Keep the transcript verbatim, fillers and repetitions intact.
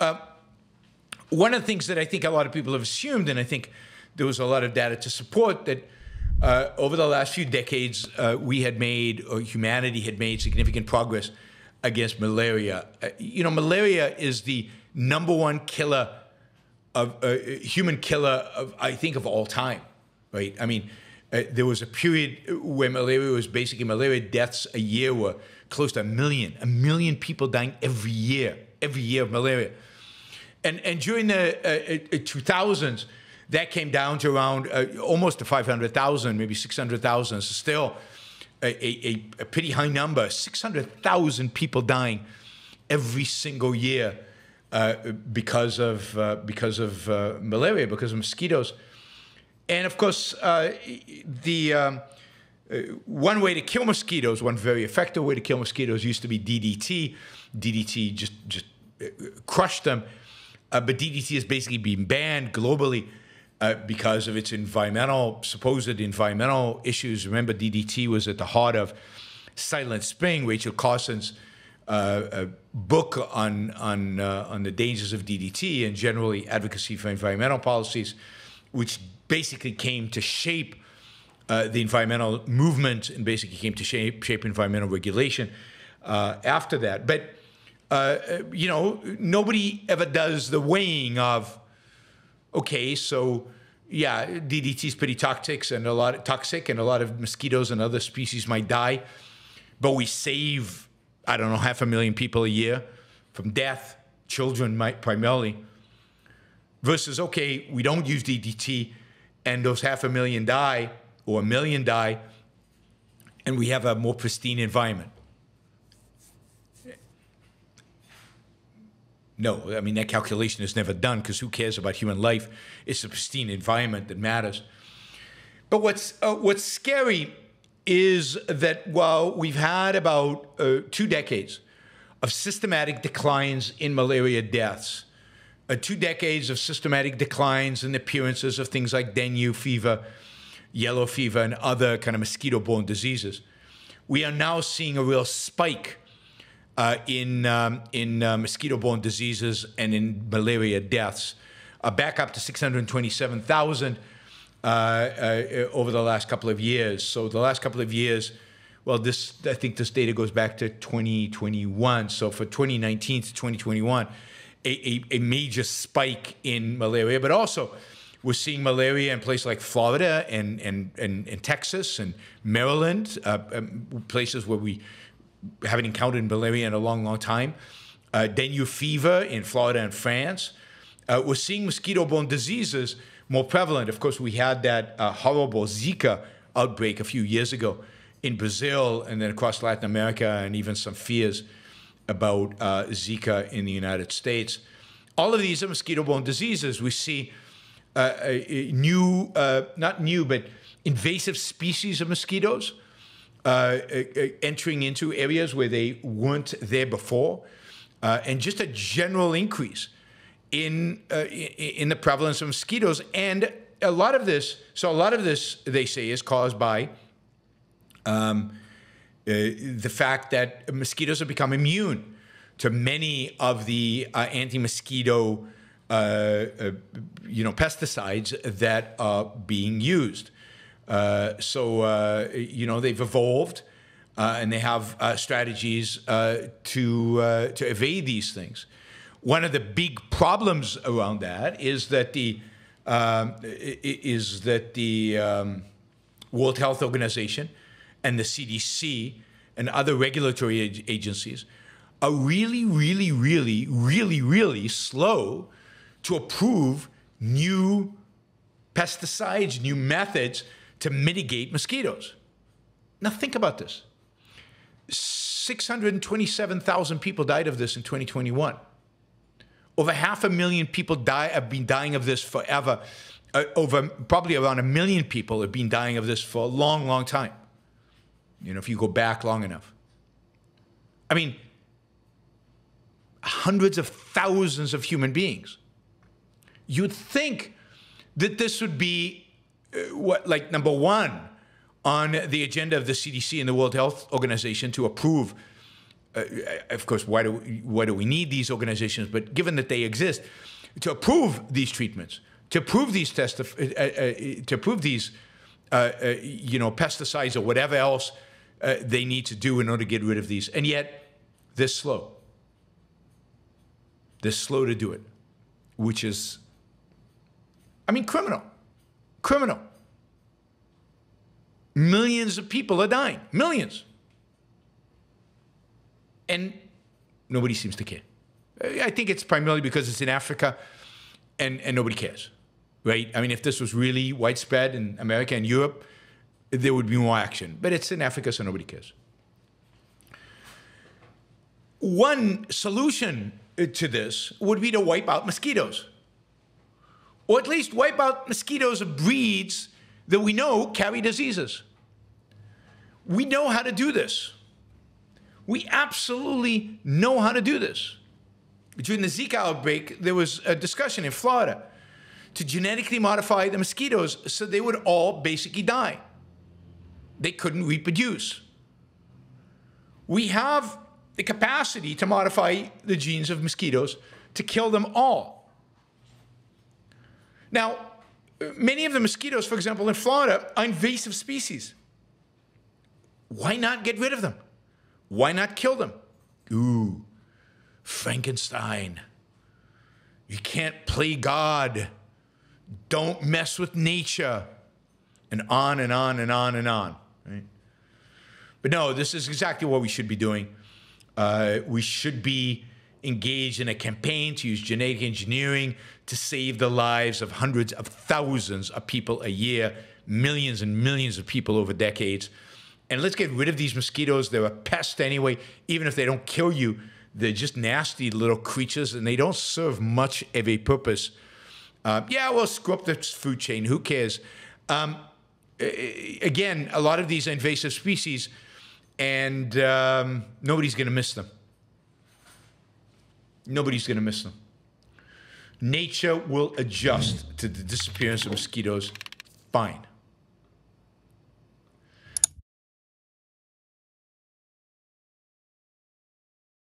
Uh, one of the things that I think a lot of people have assumed, and I think there was a lot of data to support, that uh, over the last few decades, uh, we had made, or humanity had made, significant progress against malaria. Uh, you know, malaria is the number one killer of uh, human killer of, I think, of all time, right? I mean, uh, there was a period where malaria was basically malaria deaths a year were close to a million, a million people dying every year, every year of malaria. And, and during the uh, two thousands, that came down to around uh, almost to five hundred thousand, maybe six hundred thousand. So still a, a, a pretty high number, six hundred thousand people dying every single year uh, because of, uh, because of uh, malaria, because of mosquitoes. And of course, uh, the um, uh, one way to kill mosquitoes, one very effective way to kill mosquitoes used to be D D T. D D T just, just crushed them. Uh, but D D T has basically been banned globally uh, because of its environmental, supposed environmental issues. Remember, D D T was at the heart of Silent Spring, Rachel Carson's uh, uh, book on, on, uh, on the dangers of D D T and generally advocacy for environmental policies, which basically came to shape uh, the environmental movement and basically came to shape, shape environmental regulation uh, after that. But Uh, you know, nobody ever does the weighing of, okay, so yeah, D D T is pretty toxic, and a lot of toxic, and a lot of mosquitoes and other species might die, but we save, I don't know, half a million people a year from death, children might primarily. Versus, okay, we don't use D D T, and those half a million die or a million die, and we have a more pristine environment. No, I mean, that calculation is never done because who cares about human life? It's the pristine environment that matters. But what's, uh, what's scary is that while we've had about uh, two decades of systematic declines in malaria deaths, uh, two decades of systematic declines in appearances of things like dengue fever, yellow fever, and other kind of mosquito-borne diseases, we are now seeing a real spike Uh, in um, in uh, mosquito-borne diseases and in malaria deaths, uh, back up to six hundred twenty-seven thousand uh, uh, over the last couple of years. So the last couple of years, well, this I think this data goes back to twenty twenty-one. So for twenty nineteen to twenty twenty-one, a, a, a major spike in malaria. But also, we're seeing malaria in places like Florida and and and, and Texas and Maryland, uh, um, places where we haven't encountered malaria in a long, long time. Uh, dengue fever in Florida and France. Uh, we're seeing mosquito-borne diseases more prevalent. Of course, we had that uh, horrible Zika outbreak a few years ago in Brazil and then across Latin America, and even some fears about uh, Zika in the United States. All of these are mosquito-borne diseases. We see uh, a, a new, uh, not new, but invasive species of mosquitoes Uh, entering into areas where they weren't there before, uh, and just a general increase in uh, in the prevalence of mosquitoes. And a lot of this, so a lot of this, they say, is caused by um, uh, the fact that mosquitoes have become immune to many of the uh, anti-mosquito, uh, uh, you know, pesticides that are being used. Uh, so, uh, you know, they've evolved uh, and they have uh, strategies uh, to, uh, to evade these things. One of the big problems around that is that the, um, is that the um, World Health Organization and the C D C and other regulatory agencies are really, really, really, really, really slow to approve new pesticides, new methods to mitigate mosquitoes. Now think about this. six hundred twenty-seven thousand people died of this in twenty twenty-one. Over half a million people die, have been dying of this forever. Uh, over probably around a million people have been dying of this for a long, long time. You know, if you go back long enough. I mean, hundreds of thousands of human beings. You'd think that this would be What, like number one on the agenda of the C D C and the World Health Organization to approve uh, of course, why do we, why do we need these organizations? But given that they exist, to approve these treatments, to approve these test, uh, uh, uh, to approve these, uh, uh, you know, pesticides or whatever else uh, they need to do in order to get rid of these, and yet they're slow. They're slow to do it, which is, I mean, criminal, criminal. Millions of people are dying, millions. And nobody seems to care. I think it's primarily because it's in Africa and, and nobody cares, right? I mean, if this was really widespread in America and Europe, there would be more action. But it's in Africa, so nobody cares. One solution to this would be to wipe out mosquitoes, or at least wipe out mosquitoes of breeds that we know carry diseases. We know how to do this. We absolutely know how to do this. During the Zika outbreak, there was a discussion in Florida to genetically modify the mosquitoes so they would all basically die. They couldn't reproduce. We have the capacity to modify the genes of mosquitoes to kill them all. Now, many of the mosquitoes, for example, in Florida, are invasive species. Why not get rid of them? Why not kill them? Ooh, Frankenstein. You can't play God. Don't mess with nature. And on and on and on and on. Right? But no, this is exactly what we should be doing. Uh, we should be engaged in a campaign to use genetic engineering to save the lives of hundreds of thousands of people a year, millions and millions of people over decades. And let's get rid of these mosquitoes. They're a pest anyway. Even if they don't kill you, they're just nasty little creatures, and they don't serve much of a purpose. Uh, yeah, well, screw up the food chain. Who cares? Um, again, a lot of these invasive species, and um, nobody's going to miss them. Nobody's going to miss them. Nature will adjust to the disappearance of mosquitoes. Fine.